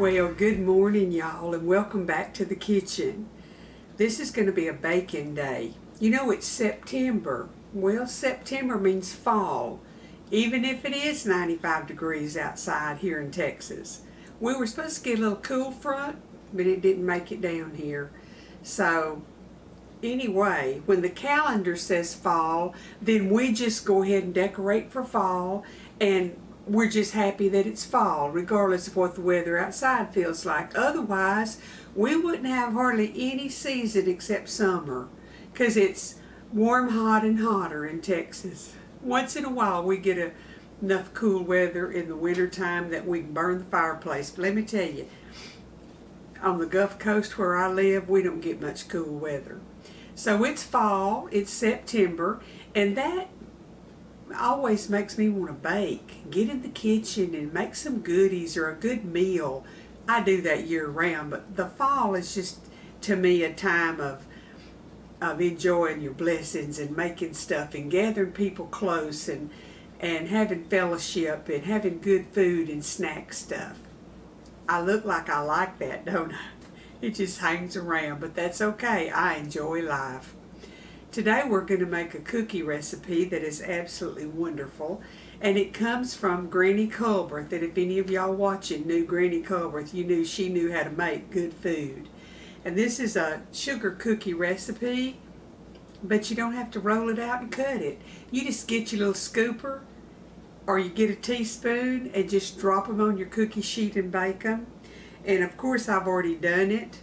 Well, good morning y'all, and welcome back to the kitchen. This is going to be a baking day. You know, it's September. Well, September means fall, even if it is 95 degrees outside here in Texas. We were supposed to get a little cool front, but it didn't make it down here. So anyway, when the calendar says fall, then we just go ahead and decorate for fall, and we're just happy that it's fall, regardless of what the weather outside feels like. Otherwise, we wouldn't have hardly any season except summer, because it's warm, hot, and hotter in Texas. Once in a while, we get enough cool weather in the wintertime that we can burn the fireplace. But let me tell you, on the Gulf Coast where I live, we don't get much cool weather. So it's fall, it's September, and that always makes me want to bake. Get in the kitchen and make some goodies or a good meal. I do that year round, but the fall is just, to me, a time of enjoying your blessings and making stuff and gathering people close and having fellowship and having good food and snack stuff. I look like I like that, don't I? It just hangs around, but that's okay. I enjoy life. Today we're going to make a cookie recipe that is absolutely wonderful, and it comes from Granny Culberth. And if any of y'all watching knew Granny Culberth, you knew she knew how to make good food. And this is a sugar cookie recipe, but you don't have to roll it out and cut it. You just get your little scooper, or you get a teaspoon, and just drop them on your cookie sheet and bake them. And of course I've already done it,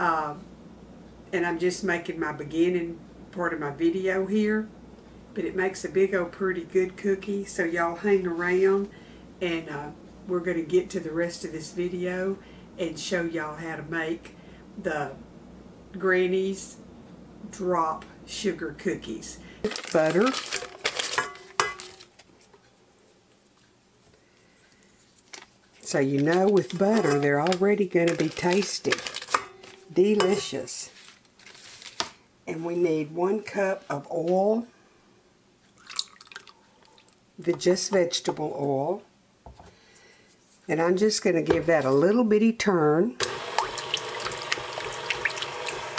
and I'm just making my beginning part of my video here, but it makes a big old pretty good cookie. So y'all hang around, and we're going to get to the rest of this video and show y'all how to make the Granny's drop sugar cookies. Butter, so you know with butter they're already going to be tasty, delicious. And we need 1 cup of oil, the just vegetable oil. And I'm just going to give that a little bitty turn.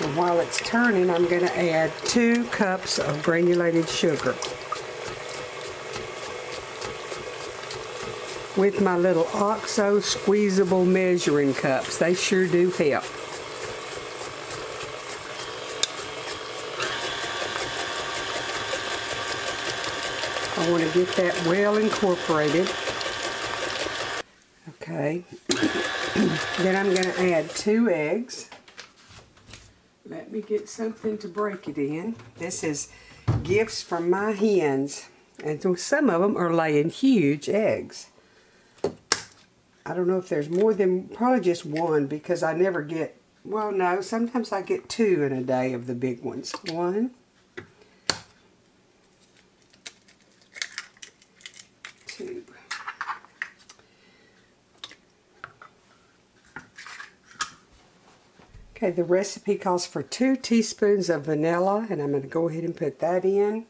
And while it's turning, I'm going to add 2 cups of granulated sugar with my little OXO squeezable measuring cups. They sure do help. I want to get that well incorporated. Okay. Then I'm going to add 2 eggs. Let me get something to break it in. This is gifts from my hens. And some of them are laying huge eggs. I don't know if there's more than, probably just one, because I never get, well no, sometimes I get 2 in a day of the big ones. 1, 2. Okay, the recipe calls for 2 teaspoons of vanilla, and I'm going to go ahead and put that in.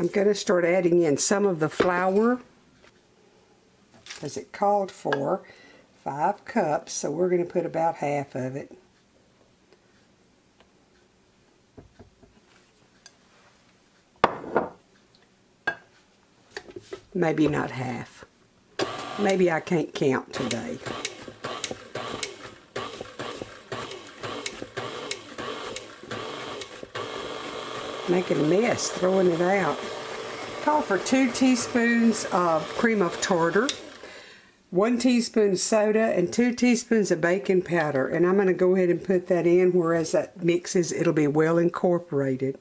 I'm going to start adding in some of the flour, because it called for 5 cups, so we're going to put about half of it. Maybe not half. Maybe I can't count today. Making a mess, throwing it out. Call for 2 teaspoons of cream of tartar, 1 teaspoon of soda, and 2 teaspoons of baking powder. And I'm going to go ahead and put that in, whereas that mixes, it'll be well incorporated.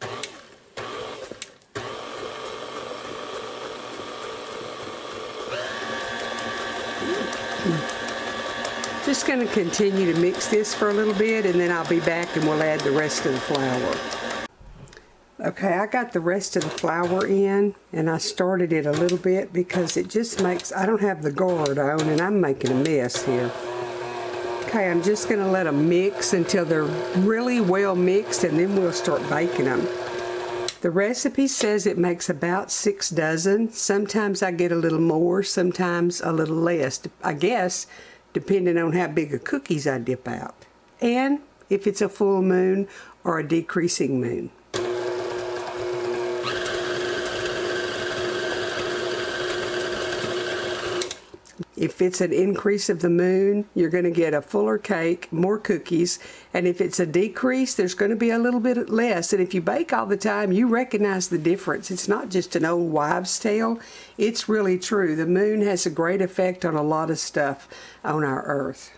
Just going to continue to mix this for a little bit, and then I'll be back and we'll add the rest of the flour. Okay, I got the rest of the flower in, and I started it a little bit because it just makes, I don't have the guard on, and I'm making a mess here. Okay, I'm just going to let them mix until they're really well mixed, and then we'll start baking them. The recipe says it makes about 6 dozen. Sometimes I get a little more, sometimes a little less, I guess, depending on how big of cookies I dip out, and if it's a full moon or a decreasing moon. If it's an increase of the moon, you're going to get a fuller cake, more cookies, and if it's a decrease, there's going to be a little bit less. And if you bake all the time, you recognize the difference. It's not just an old wives' tale. It's really true. The moon has a great effect on a lot of stuff on our earth.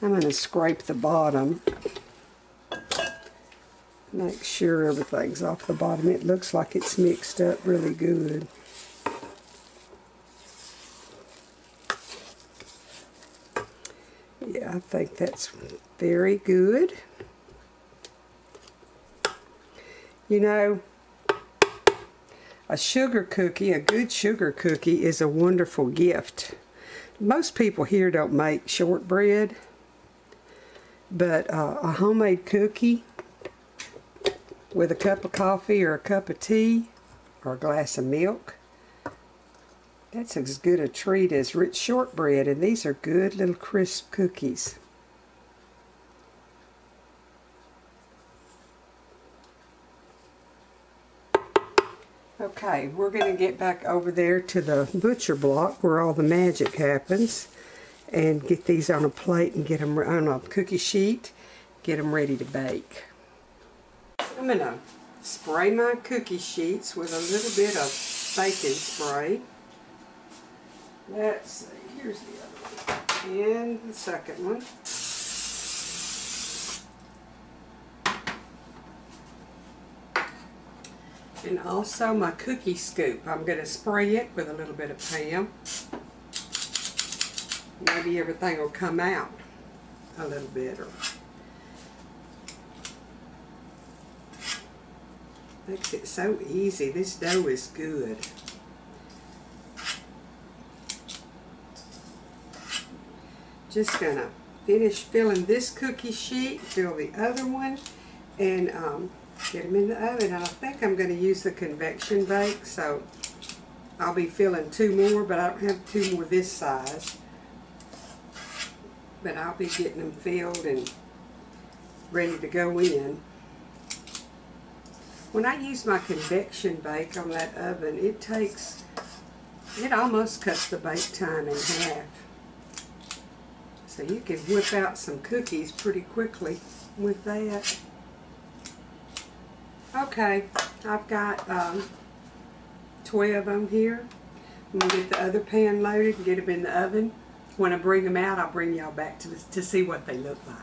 I'm going to scrape the bottom. Make sure everything's off the bottom. It looks like it's mixed up really good. Yeah, I think that's very good. You know, a sugar cookie, a good sugar cookie is a wonderful gift. Most people here don't make shortbread, but a homemade cookie with a cup of coffee or a cup of tea or a glass of milk. That's as good a treat as rich shortbread, and these are good little crisp cookies. Okay, we're going to get back over there to the butcher block where all the magic happens and get these on a plate and get them on a cookie sheet, get them ready to bake. I'm going to spray my cookie sheets with a little bit of baking spray. Let's see, here's the other one, and the second one. And also my cookie scoop. I'm going to spray it with a little bit of Pam. Maybe everything will come out a little bit. Or makes it so easy. This dough is good. Just gonna finish filling this cookie sheet, fill the other one, and get them in the oven. I think I'm gonna use the convection bake, so I'll be filling 2 more, but I don't have 2 more this size. But I'll be getting them filled and ready to go in. When I use my convection bake on that oven, it takes, it almost cuts the bake time in half. So you can whip out some cookies pretty quickly with that. Okay, I've got 12 of them here. I'm going to get the other pan loaded and get them in the oven. When I bring them out, I'll bring y'all back to see what they look like.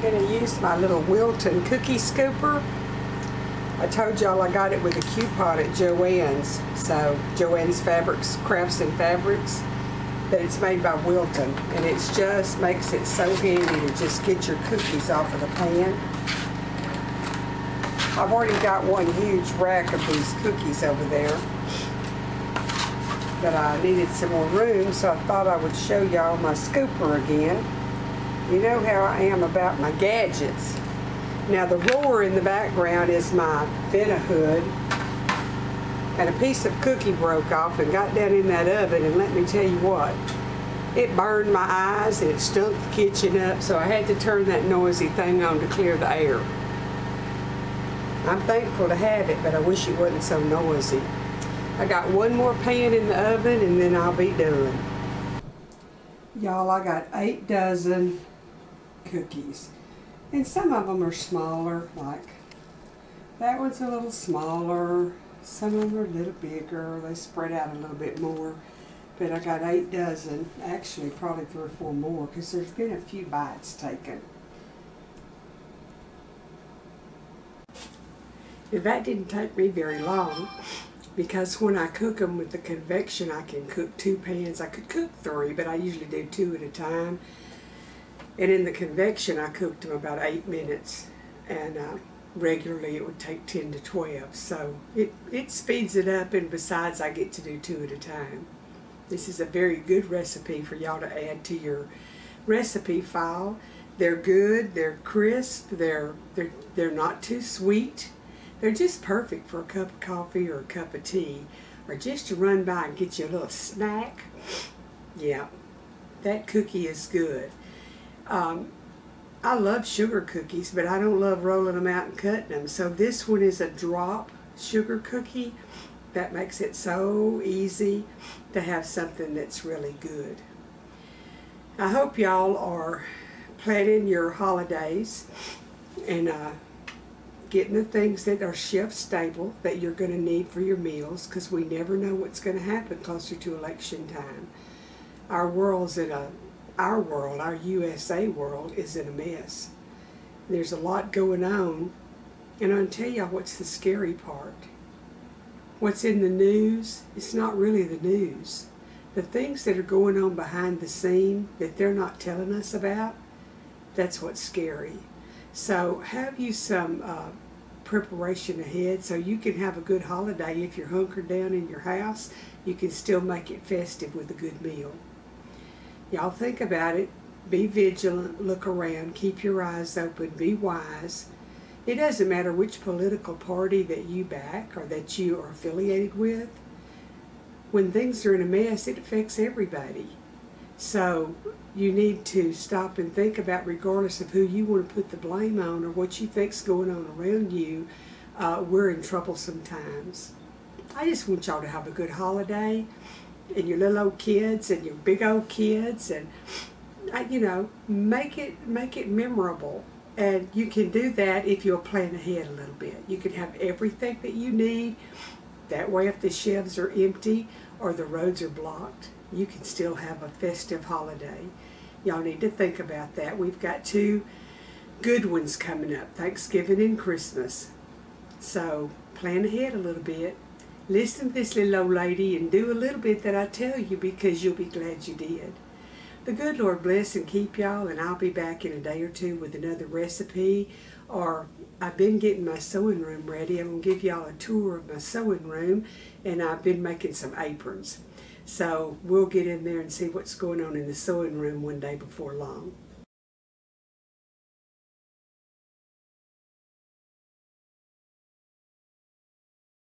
I'm going to use my little Wilton cookie scooper. I told y'all I got it with a coupon at Joann's. So Joann's Fabrics, Crafts and Fabrics. But it's made by Wilton, and it just makes it so handy to just get your cookies off of the pan. I've already got one huge rack of these cookies over there, but I needed some more room, so I thought I would show y'all my scooper again. You know how I am about my gadgets. Now the roar in the background is my Vena hood, and a piece of cookie broke off and got down in that oven, and let me tell you what, it burned my eyes and it stunk the kitchen up, so I had to turn that noisy thing on to clear the air. I'm thankful to have it, but I wish it wasn't so noisy. I got 1 more pan in the oven and then I'll be done. Y'all, I got 8 dozen cookies, and some of them are smaller, like that one's a little smaller, some of them are a little bigger, they spread out a little bit more, but I got 8 dozen, actually probably 3 or 4 more because there's been a few bites taken. That didn't take me very long. because when I cook them with the convection, I can cook two pans. I could cook three, but I usually do two at a time. And in the convection, I cooked them about 8 minutes, and regularly it would take 10 to 12. So it speeds it up, and besides, I get to do two at a time. This is a very good recipe for y'all to add to your recipe file. They're good, they're crisp, they're not too sweet. They're just perfect for a cup of coffee or a cup of tea, or just to run by and get you a little snack. Yeah, that cookie is good. I love sugar cookies, but I don't love rolling them out and cutting them. So this one is a drop sugar cookie. That makes it so easy to have something that's really good. I hope y'all are planning your holidays and getting the things that are shelf stable that you're going to need for your meals, because we never know what's going to happen closer to election time. Our USA world is in a mess. There's a lot going on, and I'll tell y'all what's the scary part. What's in the news, it's not really the news. The things that are going on behind the scene that they're not telling us about, that's what's scary. So have you some preparation ahead so you can have a good holiday. If you're hunkered down in your house, you can still make it festive with a good meal. Y'all think about it. Be vigilant, look around, keep your eyes open, be wise. It doesn't matter which political party that you back or that you are affiliated with. When things are in a mess, it affects everybody. So you need to stop and think about, regardless of who you want to put the blame on or what you think's going on around you, we're in troublesome times. I just want y'all to have a good holiday, and your little old kids and your big old kids, and you know, make it memorable. And you can do that if you'll plan ahead a little bit. You can have everything that you need. That way, if the shelves are empty or the roads are blocked, you can still have a festive holiday. Y'all need to think about that. We've got two good ones coming up, Thanksgiving and Christmas. So plan ahead a little bit. Listen to this little old lady and do a little bit that I tell you, because you'll be glad you did. The good Lord bless and keep y'all, and I'll be back in a day or two with another recipe. Or I've been getting my sewing room ready. I'm going to give y'all a tour of my sewing room, and I've been making some aprons. So we'll get in there and see what's going on in the sewing room one day before long.